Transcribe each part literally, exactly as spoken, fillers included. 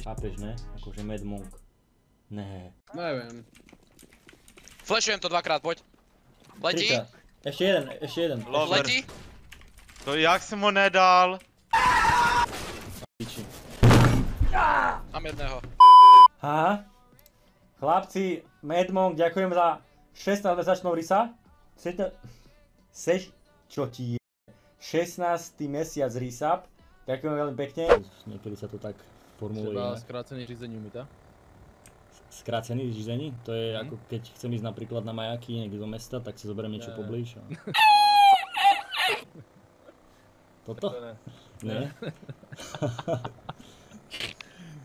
Chápeš, ne? Akože Mad Monk. Ne. Neviem. Flashujem to dvakrát, poď. Letí. Ešte jeden, ešte jeden. Letí. To jak som ho nedal? Mám jedného. Aha. Chlapci, Mad Monk, ďakujem za šestnásť mesačnou rysa. Seš... Čo ti je? šestnásty mesiac rysa. Ďakujem veľmi pekne. Niekedy sa to tak formuluje. Třeba skrácený řízení umyta? Skrácený řízení? To je ako keď chcem ísť napríklad na majaky niekde do mesta, tak si zoberiem niečo poblíž. Toto? Ne.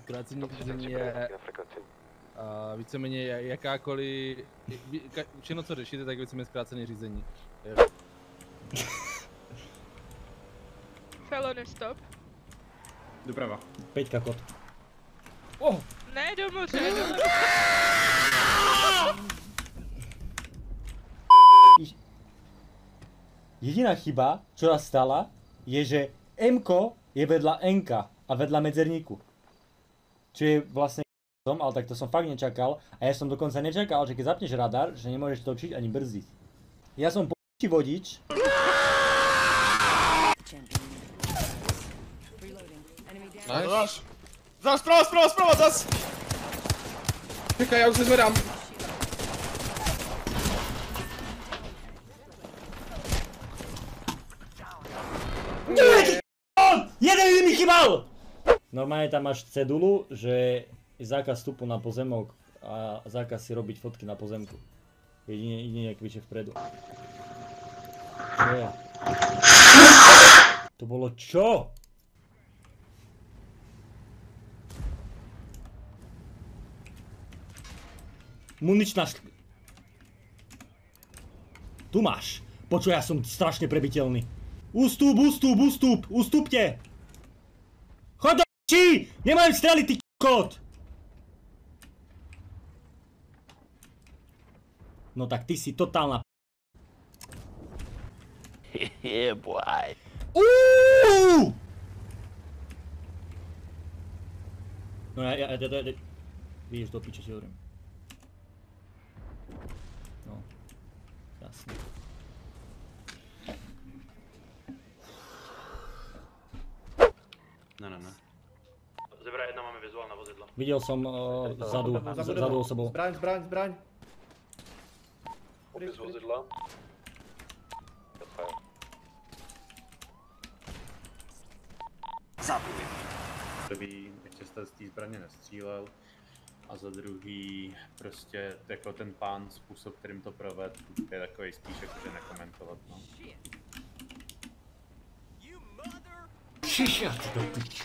Skrácený řízení je... víceméně jakákoliv... Všechno co řešíte, tak víceméně zkrácené řízení. Fellow stop. Doprava. Peťka kot. Oh! Ne, do moře, do moře. Jediná chyba, čo sa stala, je, že M-ko je vedľa N-ka a vedľa medzerníku. Čo je vlastne... ale tak to som fakt nečakal a ja som dokonca nečakal, že keď zapneš radar, že nemôžeš točiť ani brzdiť. Ja som p***či vodič. Zas, zas, sprava, sprava, sprava, zas! Čekaj, ja už se zvedám. Jeden mi chýbal! Normálne tam máš cedulu, že... je zákaz vstupu na pozemok a zákaz si robiť fotky na pozemku. Jedine kviče vpredu. Čo je? To bolo čo? Muničná šl... Tu máš. Počuj, ja som strašne prebiteľný. Ústup, ústup, ústup, ústupte! Chod do či! Nemajú streliť, ty kot! No tak ty si totálna p***. Hehe, boy. Uuuu! No ja, ja, ja, ja, ja, vieš do piče, ti hovorím. No, jasne. No, no, no. Zebra jedna, máme vizuálne vozidlo. Videl som vzadu, vzadu osobou. Zbraň, zbraň, zbraň. Opis vozidla. Za prvý, ještě jste z té zbraně nestřílel. A za druhý, prostě jako ten pán, způsob, kterým to proved, je takový spíš jakože nekomentovat. No. Šišat do pič.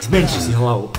Zmenši si hlavu.